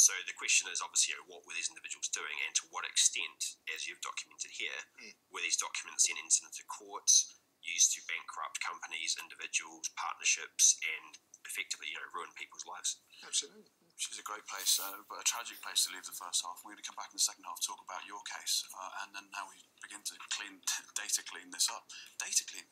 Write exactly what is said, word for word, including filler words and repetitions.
So the question is obviously, you know, what were these individuals doing, and to what extent, as you've documented here, mm. were these documents then entered into courts, used to bankrupt companies, individuals, partnerships, and effectively, you know, ruin people's lives. Absolutely. Which is a great place, uh, but a tragic place to leave the first half. We're going to come back in the second half, talk about your case, uh, and then how we begin to clean, data clean this up. Data clean.